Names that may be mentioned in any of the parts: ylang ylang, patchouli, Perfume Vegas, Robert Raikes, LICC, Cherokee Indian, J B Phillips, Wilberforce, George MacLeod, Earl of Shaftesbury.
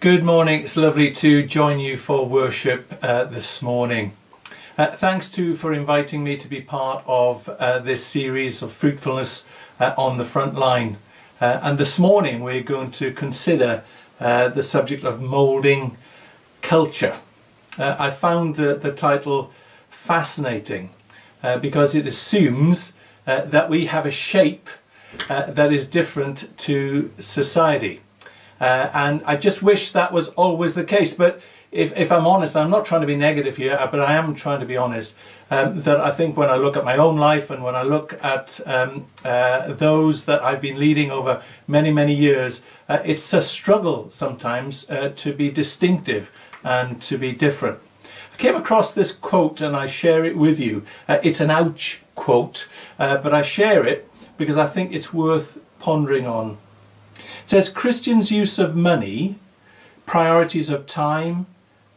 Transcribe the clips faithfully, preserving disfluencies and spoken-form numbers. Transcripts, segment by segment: Good morning, it's lovely to join you for worship uh, this morning. Uh, thanks to for inviting me to be part of uh, this series of fruitfulness uh, on the front line. Uh, and this morning we're going to consider uh, the subject of moulding culture. Uh, I found the, the title fascinating uh, because it assumes uh, that we have a shape uh, that is different to society. Uh, and I just wish that was always the case, but if, if I'm honest, I'm not trying to be negative here, but I am trying to be honest, um, that I think when I look at my own life and when I look at um, uh, those that I've been leading over many, many years, uh, it's a struggle sometimes uh, to be distinctive and to be different. I came across this quote and I share it with you. Uh, it's an ouch quote, uh, but I share it because I think it's worth pondering on. It says, Christians' use of money, priorities of time,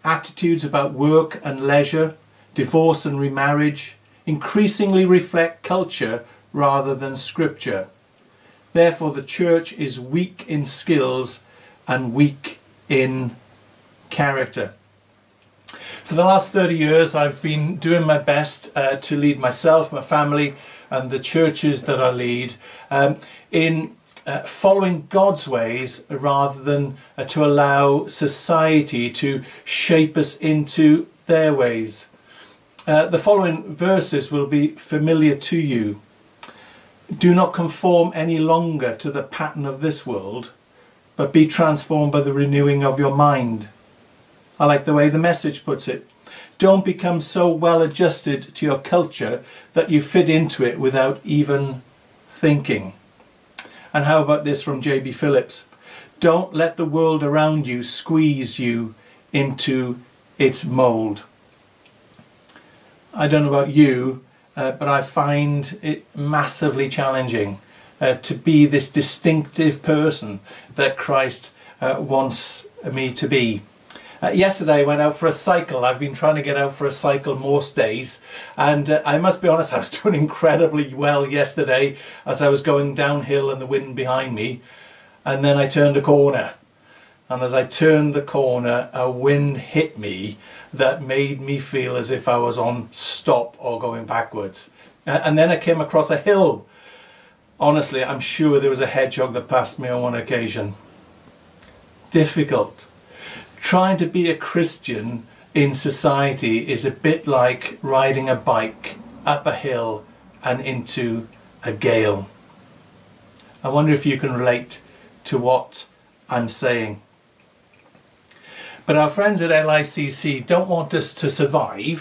attitudes about work and leisure, divorce and remarriage, increasingly reflect culture rather than scripture. Therefore, the church is weak in skills and weak in character. For the last thirty years, I've been doing my best uh, to lead myself, my family, and the churches that I lead um, in Uh, following God's ways rather than uh, to allow society to shape us into their ways. Uh, the following verses will be familiar to you. Do not conform any longer to the pattern of this world, but be transformed by the renewing of your mind. I like the way the Message puts it. Don't become so well adjusted to your culture that you fit into it without even thinking. And how about this from J B Phillips? Don't let the world around you squeeze you into its mould. I don't know about you, uh, but I find it massively challenging uh, to be this distinctive person that Christ uh, wants me to be. Uh, yesterday I went out for a cycle. I've been trying to get out for a cycle most days, and uh, I must be honest, I was doing incredibly well yesterday as I was going downhill and the wind behind me, and then I turned a corner, and as I turned the corner a wind hit me that made me feel as if I was on stop or going backwards, uh, and then I came across a hill. Honestly, I'm sure there was a hedgehog that passed me on one occasion. Difficult. Trying to be a Christian in society is a bit like riding a bike up a hill and into a gale. I wonder if you can relate to what I'm saying. But our friends at L I C C don't want us to survive.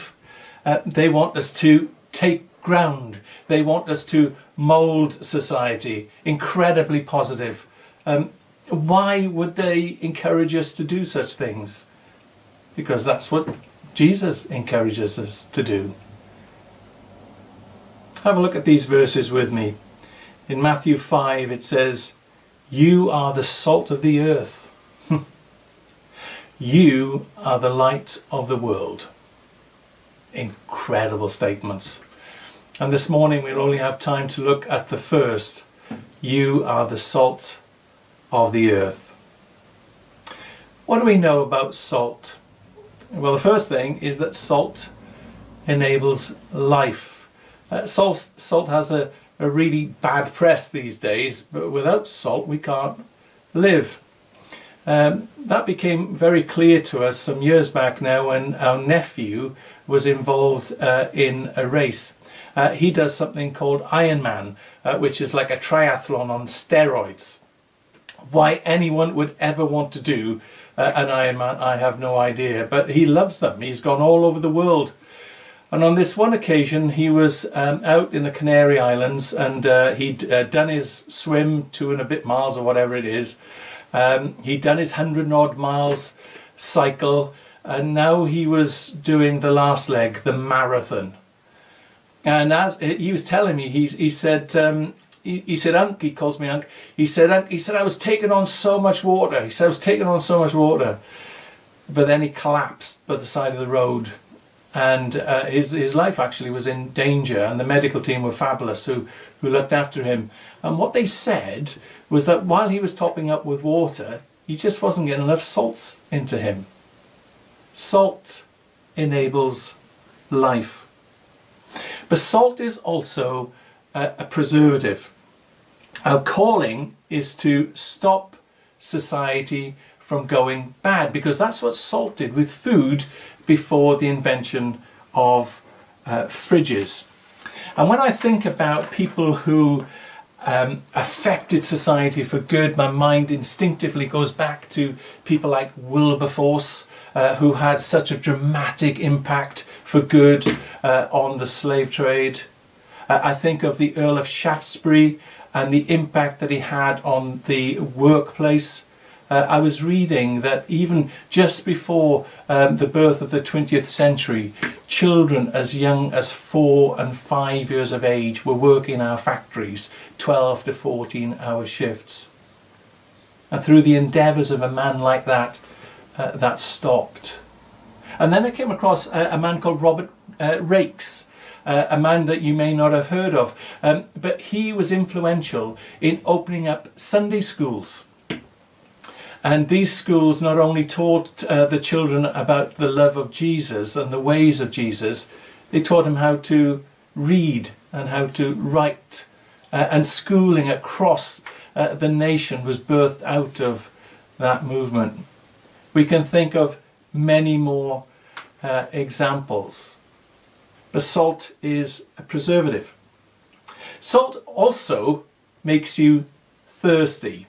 Uh, they want us to take ground. They want us to mould society. Incredibly positive. Um, Why would they encourage us to do such things? Because that's what Jesus encourages us to do. Have a look at these verses with me. In Matthew five it says, you are the salt of the earth. You are the light of the world. Incredible statements. And this morning we'll only have time to look at the first. You are the salt of the earth. What do we know about salt? Well, the first thing is that salt enables life. Uh, salt, salt has a, a really bad press these days, but without salt we can't live. Um, that became very clear to us some years back now when our nephew was involved uh, in a race. Uh, he does something called Ironman, uh, which is like a triathlon on steroids. Why anyone would ever want to do uh, an Ironman, I have no idea. But he loves them. He's gone all over the world. And on this one occasion, he was um, out in the Canary Islands, and uh, he'd uh, done his swim, two and a bit miles or whatever it is. Um, he'd done his hundred and odd miles cycle, and now he was doing the last leg, the marathon. And as he was telling me, he, he said... Um, He, he said, Unc, he calls me Unc, he said, Unc, he said, I was taking on so much water. He said, I was taking on so much water. But then he collapsed by the side of the road. And uh, his, his life actually was in danger. And the medical team were fabulous who, who looked after him. And what they said was that while he was topping up with water, he just wasn't getting enough salts into him. Salt enables life. But salt is also a, a preservative. Our calling is to stop society from going bad, because that's what salt did with food before the invention of uh, fridges. And when I think about people who um, affected society for good, my mind instinctively goes back to people like Wilberforce, uh, who had such a dramatic impact for good uh, on the slave trade. Uh, I think of the Earl of Shaftesbury and the impact that he had on the workplace. Uh, I was reading that even just before um, the birth of the twentieth century, children as young as four and five years of age were working in our factories, twelve to fourteen hour shifts. And through the endeavours of a man like that, uh, that stopped. And then I came across a, a man called Robert uh, Raikes, uh, a man that you may not have heard of, um, but he was influential in opening up Sunday schools. And these schools not only taught uh, the children about the love of Jesus and the ways of Jesus, they taught them how to read and how to write. Uh, and schooling across uh, the nation was birthed out of that movement. We can think of many more uh, examples. But salt is a preservative. Salt also makes you thirsty.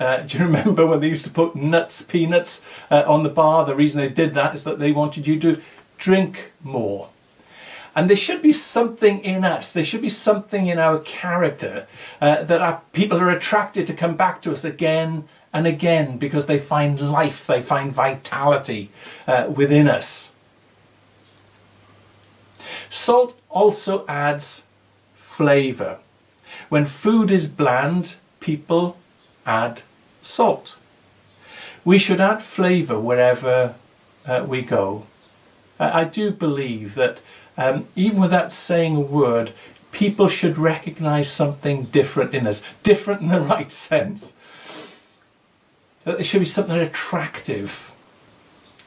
Uh, do you remember when they used to put nuts, peanuts uh, on the bar? The reason they did that is that they wanted you to drink more. And there should be something in us, there should be something in our character uh, that our people are attracted to come back to us again and again, because they find life, they find vitality uh, within us. Salt also adds flavour. When food is bland, people add salt. We should add flavour wherever uh, we go. Uh, I do believe that um, even without saying a word, people should recognise something different in us, different in the right sense. That there should be something attractive,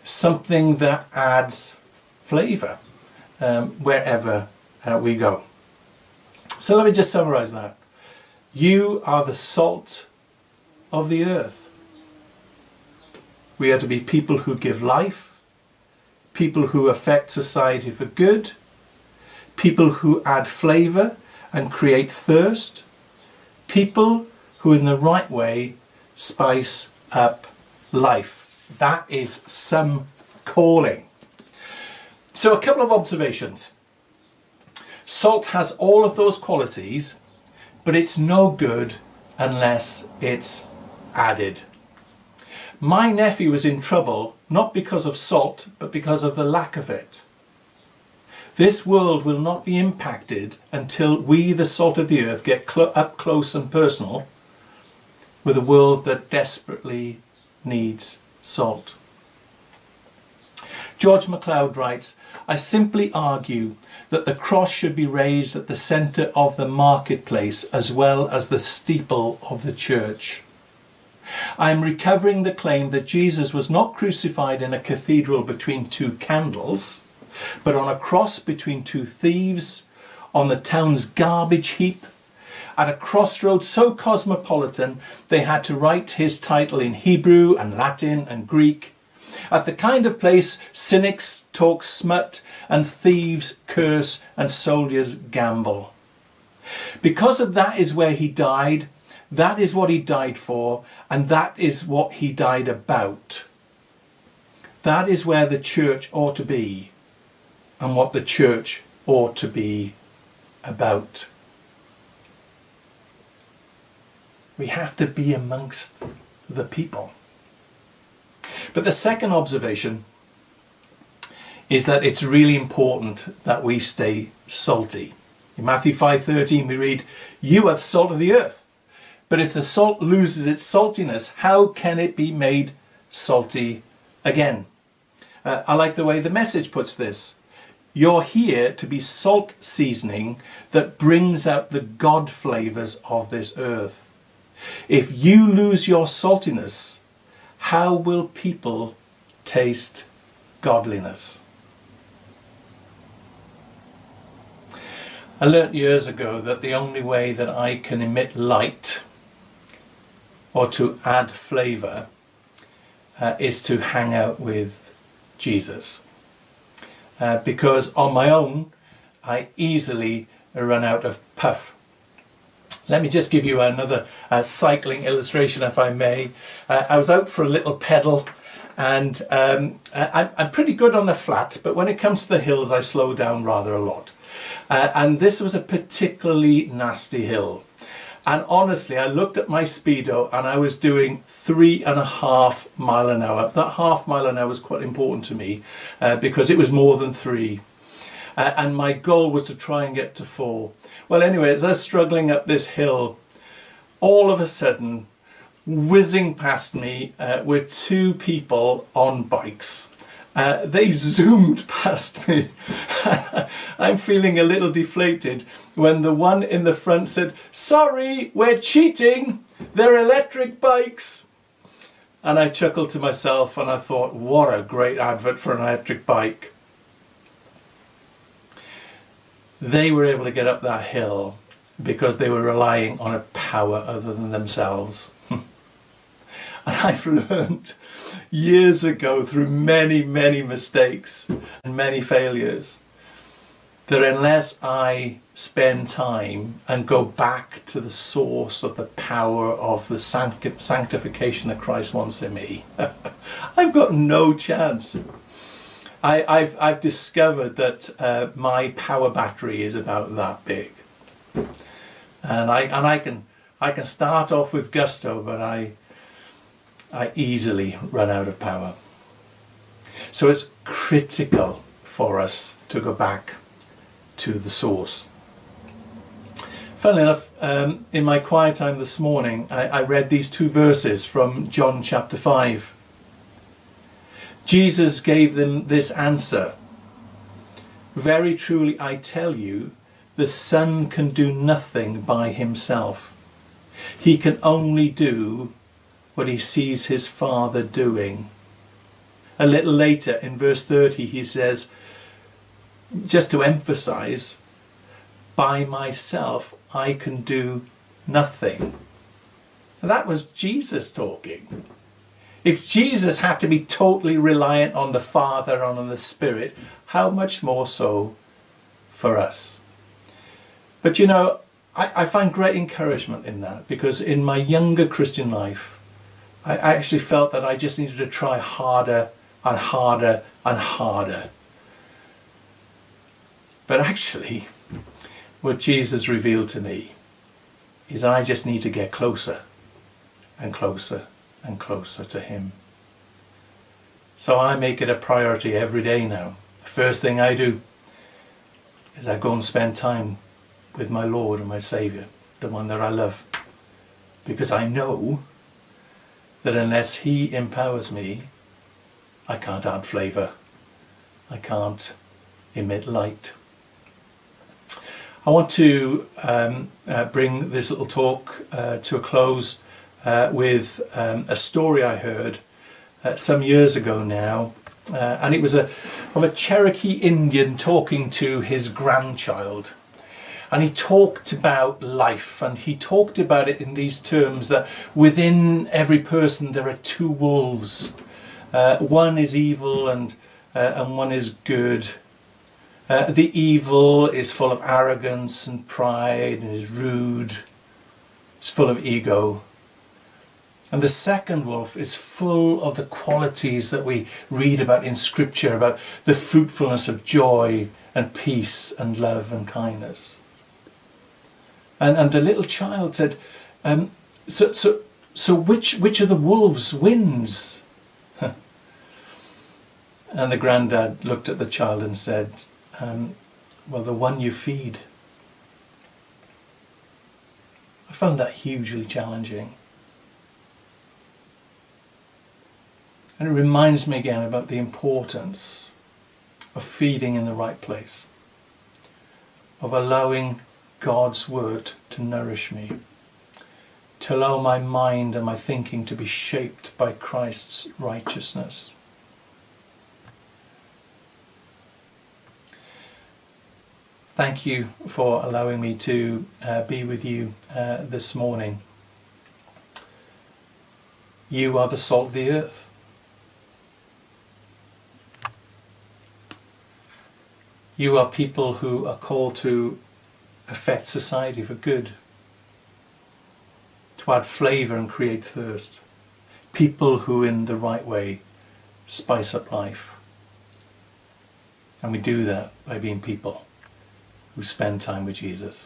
something that adds flavour um, wherever uh, we go. So let me just summarise that. You are the salt of the earth. We are to be people who give life, people who affect society for good, people who add flavour and create thirst, people who in the right way spice up life. That is some calling. So a couple of observations. Salt has all of those qualities, but it's no good unless it's added. My nephew was in trouble not because of salt but because of the lack of it. This world will not be impacted until we, the salt of the earth, get cl- up close and personal with a world that desperately needs salt. George MacLeod writes, "I simply argue that the cross should be raised at the centre of the marketplace as well as the steeple of the church. I am recovering the claim that Jesus was not crucified in a cathedral between two candles, but on a cross between two thieves, on the town's garbage heap, at a crossroad so cosmopolitan they had to write his title in Hebrew and Latin and Greek, at the kind of place cynics talk smut and thieves curse and soldiers gamble. Because of that is where he died, that is what he died for, and that is what he died about. That is where the church ought to be, and what the church ought to be about." We have to be amongst the people. But the second observation is that it's really important that we stay salty. In Matthew five thirteen we read, "You are the salt of the earth, but if the salt loses its saltiness, how can it be made salty again?" Uh, I like the way the Message puts this. "You're here to be salt seasoning that brings out the God flavours of this earth. If you lose your saltiness, how will people taste godliness? I learnt years ago that the only way that I can emit light or to add flavour uh, is to hang out with Jesus, uh, because on my own I easily run out of puff. Let me just give you another uh, cycling illustration, if I may. Uh, I was out for a little pedal, and um, I, I'm pretty good on the flat, but when it comes to the hills I slow down rather a lot. Uh, and this was a particularly nasty hill, and honestly I looked at my speedo and I was doing three and a half mile an hour. That half mile an hour was quite important to me uh, because it was more than three, uh, and my goal was to try and get to four. Well, anyway, as I was struggling up this hill, all of a sudden whizzing past me uh, were two people on bikes. Uh, they zoomed past me. I'm feeling a little deflated when the one in the front said, "Sorry, we're cheating, they're electric bikes." And I chuckled to myself and I thought, what a great advert for an electric bike. They were able to get up that hill because they were relying on a power other than themselves. And I've learned years ago through many, many mistakes and many failures that unless I spend time and go back to the source of the power of the sanct sanctification that Christ wants in me, I've got no chance. I, I've, I've discovered that uh, my power battery is about that big. And I, and I, can, I can start off with gusto, but I... I easily run out of power. So it's critical for us to go back to the source. Funnily enough, um, in my quiet time this morning, I, I read these two verses from John chapter five. Jesus gave them this answer: "Very truly I tell you, the Son can do nothing by himself. He can only do what he sees his Father doing." A little later in verse thirty he says, just to emphasize, "By myself I can do nothing." And that was Jesus talking. If Jesus had to be totally reliant on the Father and on the Spirit, how much more so for us? But you know, I, I find great encouragement in that, because in my younger Christian life I actually felt that I just needed to try harder and harder and harder. But actually, what Jesus revealed to me is I just need to get closer and closer and closer to him. So I make it a priority every day now. The first thing I do is I go and spend time with my Lord and my Saviour, the one that I love, because I know that unless he empowers me, I can't add flavour, I can't emit light. I want to um, uh, bring this little talk uh, to a close uh, with um, a story I heard uh, some years ago now, uh, and it was a, of a Cherokee Indian talking to his grandchild. And he talked about life, and he talked about it in these terms, that within every person there are two wolves. Uh, one is evil and, uh, and one is good. Uh, the evil is full of arrogance and pride and is rude. It's full of ego. And the second wolf is full of the qualities that we read about in Scripture, about the fruitfulness of joy and peace and love and kindness. And, and the little child said, um, so, so, so which, which of the wolves wins? And the granddad looked at the child and said, um, well, the one you feed. I found that hugely challenging. And it reminds me again about the importance of feeding in the right place, of allowing God's word to nourish me, to allow my mind and my thinking to be shaped by Christ's righteousness. Thank you for allowing me to uh, be with you uh, this morning. You are the salt of the earth. You are people who are called to affect society for good, to add flavour and create thirst. People who in the right way spice up life. And we do that by being people who spend time with Jesus.